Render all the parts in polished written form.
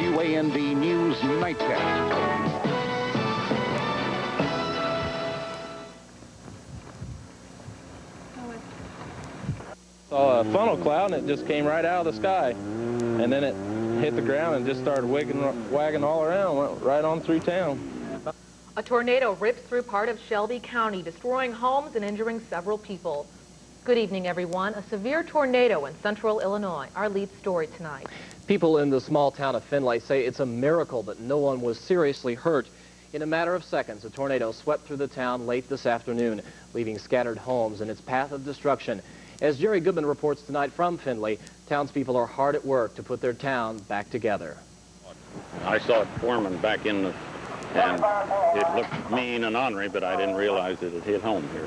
WANB News Nightcast. Saw a funnel cloud and it just came right out of the sky, and then it hit the ground and just started wagging all around, went right on through town. A tornado ripped through part of Shelby County, destroying homes and injuring several people. Good evening, everyone. A severe tornado in central Illinois, our lead story tonight. People in the small town of Findlay say it's a miracle that no one was seriously hurt. In a matter of seconds, a tornado swept through the town late this afternoon, leaving scattered homes in its path of destruction. As Jerry Goodman reports tonight from Findlay, townspeople are hard at work to put their town back together. I saw it forming back in the... and it looked mean and ornery, but I didn't realize that it hit home here.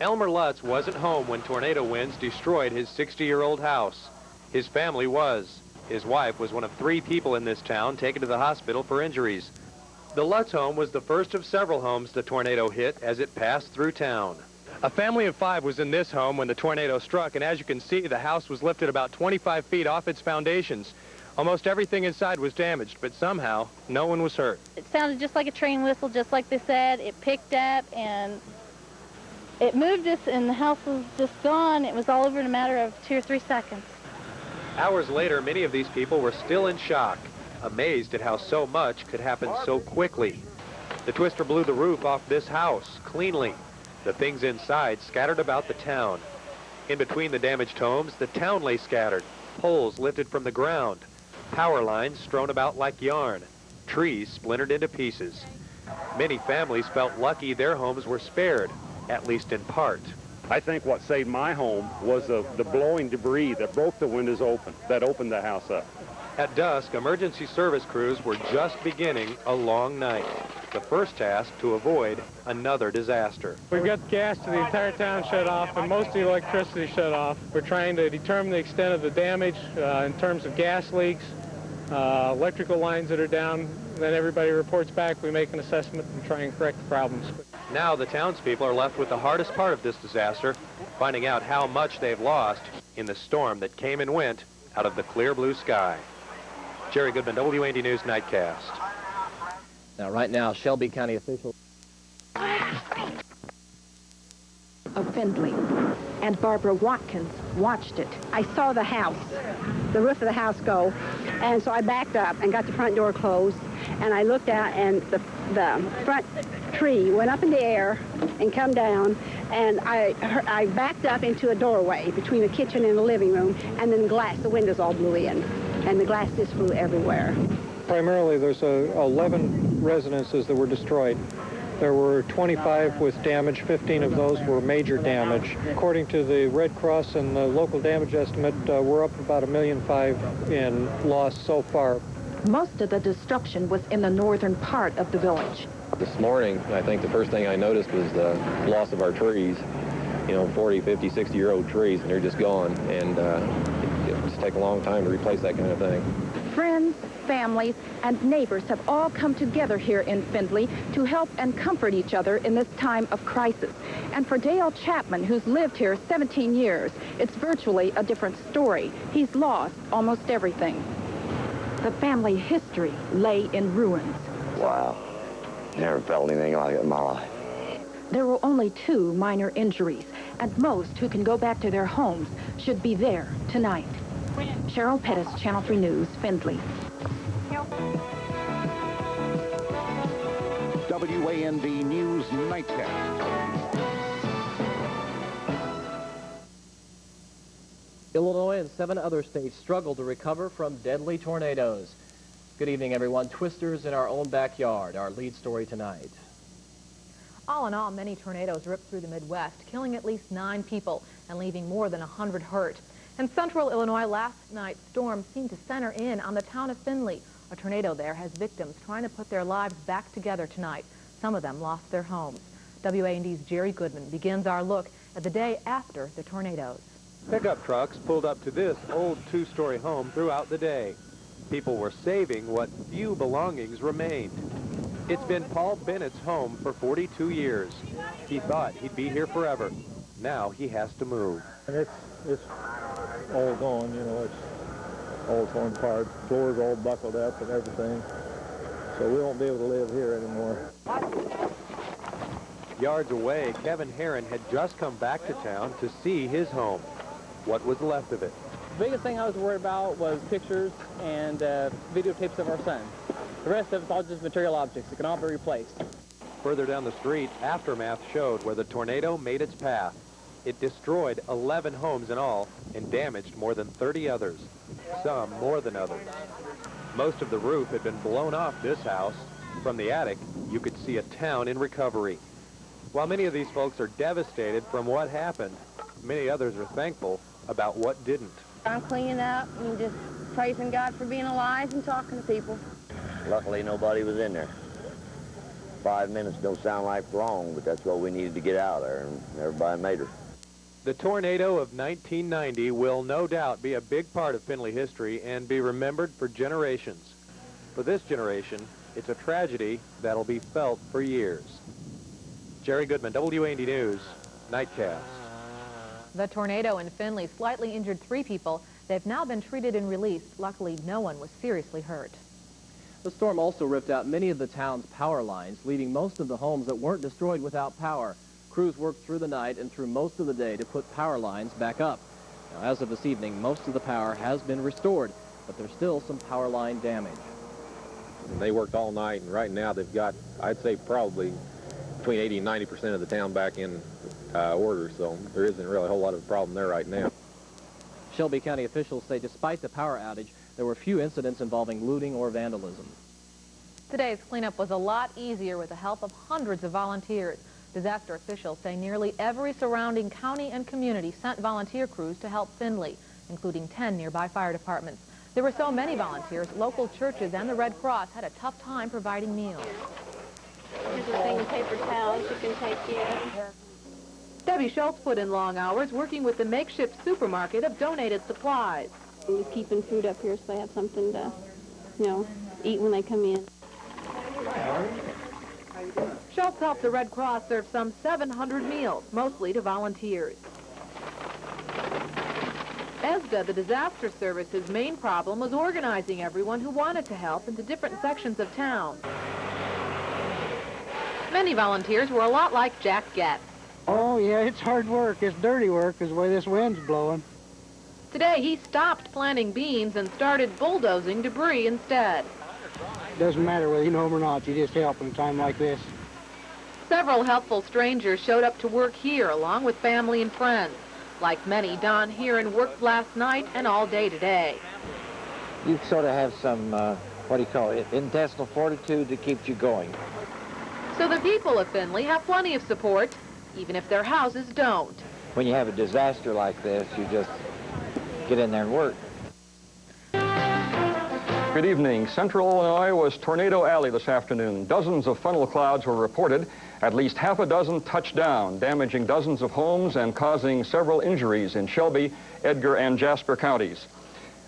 Elmer Lutz wasn't home when tornado winds destroyed his 60-year-old house. His family was. His wife was one of three people in this town taken to the hospital for injuries. The Lutz home was the first of several homes the tornado hit as it passed through town. A family of five was in this home when the tornado struck, and as you can see, the house was lifted about 25 feet off its foundations. Almost everything inside was damaged, but somehow, no one was hurt. It sounded just like a train whistle, just like they said. It picked up, and it moved us, and the house was just gone. It was all over in a matter of 2 or 3 seconds. Hours later, many of these people were still in shock, amazed at how so much could happen so quickly. The twister blew the roof off this house, cleanly. The things inside scattered about the town. In between the damaged homes, the town lay scattered, poles lifted from the ground, power lines strewn about like yarn, trees splintered into pieces. Many families felt lucky their homes were spared, at least in part. I think what saved my home was the blowing debris that broke the windows open, that opened the house up. At dusk, emergency service crews were just beginning a long night. The first task to avoid another disaster. We've got gas to the entire town shut off and most of the electricity shut off. We're trying to determine the extent of the damage in terms of gas leaks, electrical lines that are down. Then everybody reports back, we make an assessment and try and correct the problems. Now the townspeople are left with the hardest part of this disaster, finding out how much they've lost in the storm that came and went out of the clear blue sky. Jerry Goodman, WAND News Nightcast. Now, right now, Shelby County officials... ...of Findlay, and Barbara Watkins watched it. I saw the house, the roof of the house go, and so I backed up and got the front door closed, and I looked out, and the front tree went up in the air and come down, and I backed up into a doorway between the kitchen and the living room, and then glass, the windows all blew in, and the glass just flew everywhere. Primarily, there's 11 residences that were destroyed. There were 25 with damage. 15 of those were major damage. According to the Red Cross and the local damage estimate, we're up about $1.5 million in loss so far. Most of the destruction was in the northern part of the village. This morning, I think the first thing I noticed was the loss of our trees. You know, 40, 50, 60-year-old trees, and they're just gone. And it just takes a long time to replace that kind of thing. Friends, families, and neighbors have all come together here in Findlay to help and comfort each other in this time of crisis. And for Dale Chapman, who's lived here 17 years, it's virtually a different story. He's lost almost everything. The family history lay in ruins. Wow. Never felt anything like it in my life. There were only 2 minor injuries, and most who can go back to their homes should be there tonight. Cheryl Pettis, Channel 3 News, Findlay. WANB News Nightcast. Illinois and 7 other states struggle to recover from deadly tornadoes. Good evening, everyone. Twisters in our own backyard, our lead story tonight. All in all, many tornadoes ripped through the Midwest, killing at least 9 people and leaving more than 100 hurt. In central Illinois, last night's storm seemed to center in on the town of Findlay. A tornado there has victims trying to put their lives back together tonight. Some of them lost their homes. WAND's Jerry Goodman begins our look at the day after the tornadoes. Pickup trucks pulled up to this old 2-story home throughout the day. People were saving what few belongings remained. It's been Paul Bennett's home for 42 years. He thought he'd be here forever. Now he has to move. And it's all gone, you know, it's all torn apart, floors all buckled up and everything. So we won't be able to live here anymore. Yards away, Kevin Herron had just come back to town to see his home. What was left of it? The biggest thing I was worried about was pictures and videotapes of our son. The rest of it's all just material objects that can all be replaced. Further down the street, aftermath showed where the tornado made its path. It destroyed 11 homes in all and damaged more than 30 others, some more than others. Most of the roof had been blown off this house. From the attic, you could see a town in recovery. While many of these folks are devastated from what happened, many others are thankful about what didn't. I'm cleaning up and just praising God for being alive and talking to people. Luckily, nobody was in there. 5 minutes don't sound like long, but that's what we needed to get out of there, and everybody made her. The tornado of 1990 will no doubt be a big part of Findlay history and be remembered for generations. For this generation, it's a tragedy that'll be felt for years. Jerry Goodman, WAND News, Nightcast. The tornado in Findlay slightly injured 3 people. They've now been treated and released. Luckily, no one was seriously hurt. The storm also ripped out many of the town's power lines, leaving most of the homes that weren't destroyed without power. Crews worked through the night and through most of the day to put power lines back up. Now, as of this evening, most of the power has been restored, but there's still some power line damage. And they worked all night, and right now they've got, I'd say, probably between 80 and 90% of the town back in order, so there isn't really a whole lot of a problem there right now. Shelby County officials say despite the power outage, there were few incidents involving looting or vandalism. Today's cleanup was a lot easier with the help of hundreds of volunteers. Disaster officials say nearly every surrounding county and community sent volunteer crews to help Findlay, including 10 nearby fire departments. There were so many volunteers, local churches and the Red Cross had a tough time providing meals. Here's a thing, paper towels you can take here. Debbie Schultz put in long hours working with the makeshift supermarket of donated supplies. We're keeping food up here so they have something to, you know, eat when they come in. Schultz helped the Red Cross serve some 700 meals, mostly to volunteers. ESDA, the disaster service's main problem, was organizing everyone who wanted to help into different sections of town. Many volunteers were a lot like Jack Getz. Oh, yeah, it's hard work. It's dirty work is the way this wind's blowing. Today, he stopped planting beans and started bulldozing debris instead. Doesn't matter whether you know him or not, you just help in a time like this. Several helpful strangers showed up to work here, along with family and friends. Like many, Don Herron worked last night and all day today. You sort of have some, intestinal fortitude that keeps you going. So the people of Findlay have plenty of support, even if their houses don't. When you have a disaster like this, you just get in there and work. Good evening. Central Illinois was Tornado Alley this afternoon. Dozens of funnel clouds were reported. At least half a dozen touched down, damaging dozens of homes and causing several injuries in Shelby, Edgar, and Jasper counties.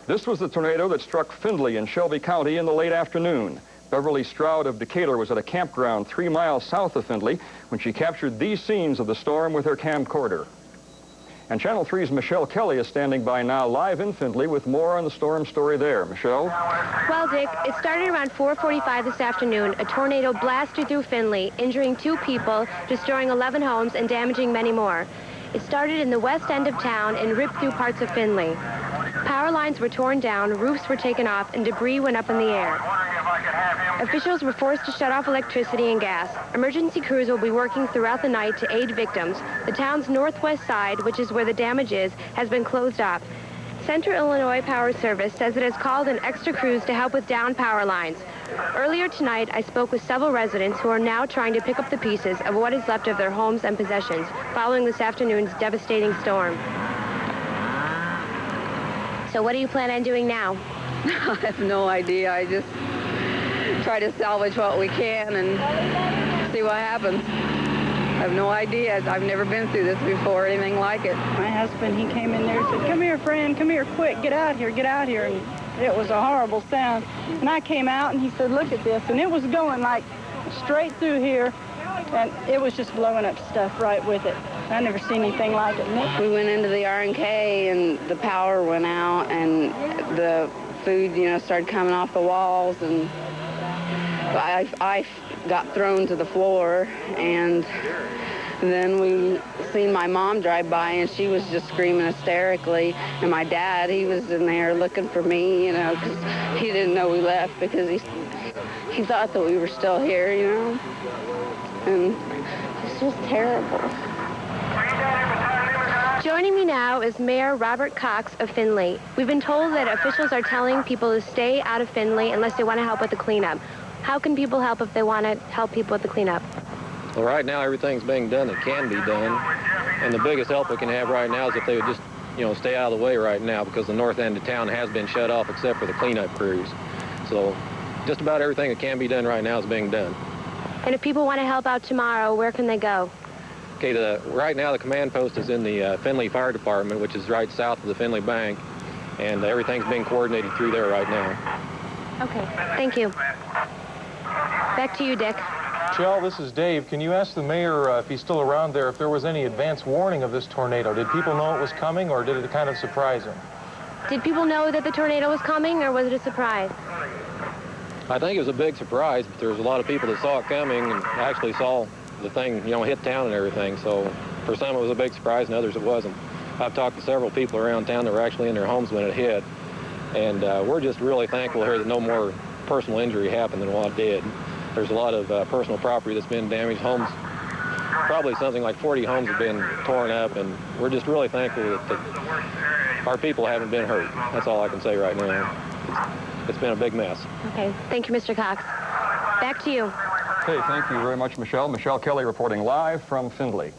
This was the tornado that struck Findlay in Shelby County in the late afternoon. Beverly Stroud of Decatur was at a campground 3 miles south of Findlay when she captured these scenes of the storm with her camcorder. And Channel 3's Michelle Kelly is standing by now live in Findlay with more on the storm story there. Michelle? Well, Dick, it started around 4:45 this afternoon. A tornado blasted through Findlay, injuring 2 people, destroying 11 homes, and damaging many more. It started in the west end of town and ripped through parts of Findlay. Power lines were torn down, roofs were taken off, and debris went up in the air. Officials were forced to shut off electricity and gas. Emergency crews will be working throughout the night to aid victims. The town's northwest side, which is where the damage is, has been closed off. Central Illinois Power Service says it has called in extra crews to help with down power lines. Earlier tonight, I spoke with several residents who are now trying to pick up the pieces of what is left of their homes and possessions following this afternoon's devastating storm. So what do you plan on doing now? I have no idea. I just try to salvage what we can and see what happens. I have no idea. I've never been through this before, anything like it. My husband, he came in there and said, "Come here, friend, come here, quick, get out here, get out here." And it was a horrible sound. And I came out and he said, "Look at this." And it was going like straight through here. And it was just blowing up stuff right with it. I never seen anything like it. We went into the R&K and the power went out and the food, you know, started coming off the walls, and I got thrown to the floor. And then we seen my mom drive by, and she was just screaming hysterically. And my dad, he was in there looking for me, you know, because he didn't know we left, because he thought that we were still here, you know. And it's just terrible. Joining me now is Mayor Robert Cox of Findlay. We've been told that officials are telling people to stay out of Findlay unless they want to help with the cleanup. How can people help if they want to help people with the cleanup? Well, right now everything's being done that can be done, and the biggest help we can have right now is if they would just, you know, stay out of the way right now, because the north end of town has been shut off except for the cleanup crews. So just about everything that can be done right now is being done. And if people want to help out tomorrow, where can they go? Okay, right now the command post is in the Findlay Fire Department, which is right south of the Findlay Bank, and everything's being coordinated through there right now. Okay, thank you. Back to you, Dick. Michelle, this is Dave. Can you ask the mayor, if he's still around there, if there was any advance warning of this tornado? Did people know it was coming, or did it kind of surprise him? Did people know that the tornado was coming, or was it a surprise? I think it was a big surprise, but there was a lot of people that saw it coming and actually saw the thing, you know, hit town and everything. So for some it was a big surprise, and others it wasn't. I've talked to several people around town that were actually in their homes when it hit, and we're just really thankful here that no more personal injury happened than what did. There's a lot of personal property that's been damaged. Homes, probably something like 40 homes have been torn up, and we're just really thankful that our people haven't been hurt. That's all I can say right now. It's been a big mess. Okay, thank you, Mr. Cox. Back to you. Okay, thank you very much, Michelle. Michelle Kelly reporting live from Findlay.